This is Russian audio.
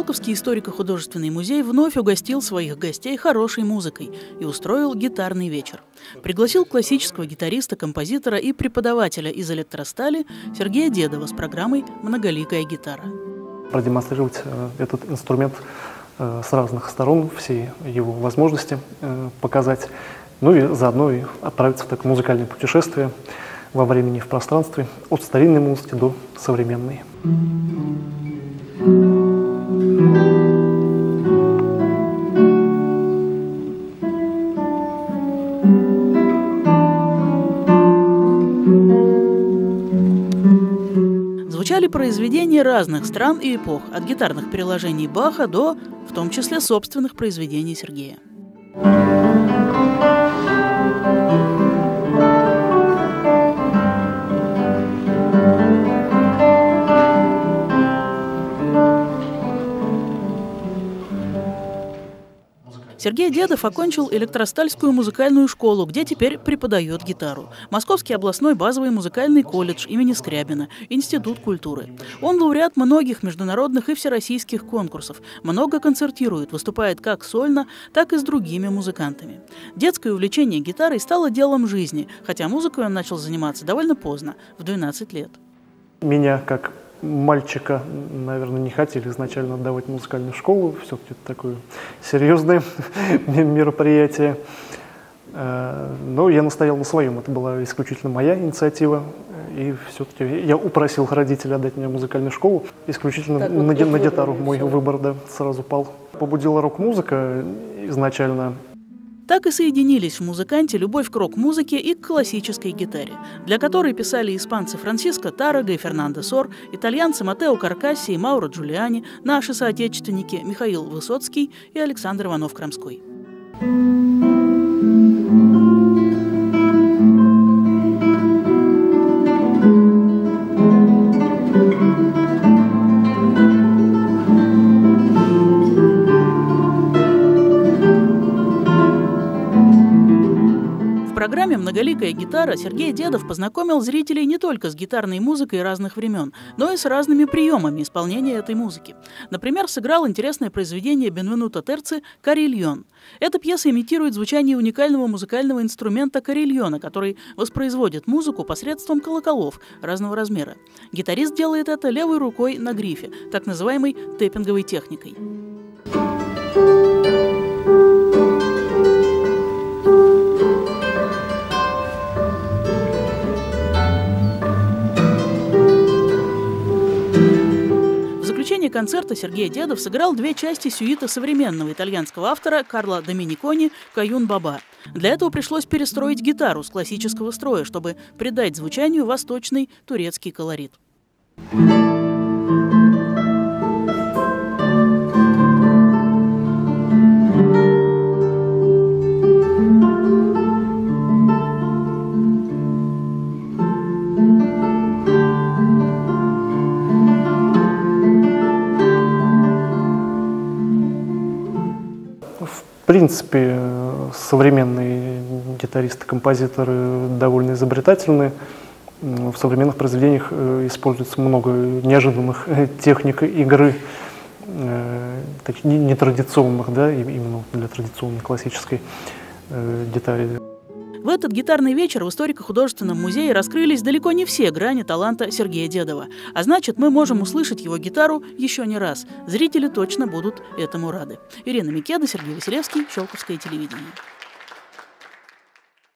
Щелковский историко-художественный музей вновь угостил своих гостей хорошей музыкой и устроил гитарный вечер. Пригласил классического гитариста, композитора и преподавателя из «Электростали» Сергея Дедова с программой «Многоликая гитара». Продемонстрировать этот инструмент с разных сторон, все его возможности показать, ну и заодно и отправиться в такое музыкальное путешествие во времени и в пространстве, от старинной музыки до современной. Звучали произведения разных стран и эпох, от гитарных переложений Баха до, в том числе, собственных произведений Сергея. Сергей Дедов окончил Электростальскую музыкальную школу, где теперь преподает гитару, Московский областной базовый музыкальный колледж имени Скрябина, Институт культуры. Он лауреат многих международных и всероссийских конкурсов, много концертирует, выступает как сольно, так и с другими музыкантами. Детское увлечение гитарой стало делом жизни, хотя музыкой он начал заниматься довольно поздно, в 12 лет. Меня как мальчика, наверное, не хотели изначально отдавать в музыкальную школу, все-таки это такое серьезное мероприятие. Но я настоял на своем, это была исключительно моя инициатива, и все-таки я упросил родителей отдать мне музыкальную школу, исключительно на гитару мой выбор, да, сразу пал. Побудила рок-музыка изначально. Так и соединились в музыканте любовь к рок-музыке и к классической гитаре, для которой писали испанцы Франсиско Таррага и Фернандо Сор, итальянцы Матео Каркасси и Мауро Джулиани, наши соотечественники Михаил Высоцкий и Александр Иванов-Крамской. В программе «Многоликая гитара» Сергей Дедов познакомил зрителей не только с гитарной музыкой разных времен, но и с разными приемами исполнения этой музыки. Например, сыграл интересное произведение Бенвенуто Терцци «Карильон». Эта пьеса имитирует звучание уникального музыкального инструмента карильона, который воспроизводит музыку посредством колоколов разного размера. Гитарист делает это левой рукой на грифе, так называемой тэппинговой техникой. В течение концерта Сергей Дедов сыграл две части сюита современного итальянского автора Карла Доминикони «Каюн Баба». Для этого пришлось перестроить гитару с классического строя, чтобы придать звучанию восточный турецкий колорит. В принципе, современные гитаристы-композиторы довольно изобретательны. В современных произведениях используется много неожиданных техник игры, нетрадиционных, да, именно для традиционной классической гитары. В этот гитарный вечер в историко-художественном музее раскрылись далеко не все грани таланта Сергея Дедова. А значит, мы можем услышать его гитару еще не раз. Зрители точно будут этому рады. Ирина Микеева, Сергей Васильевский, Щелковское телевидение.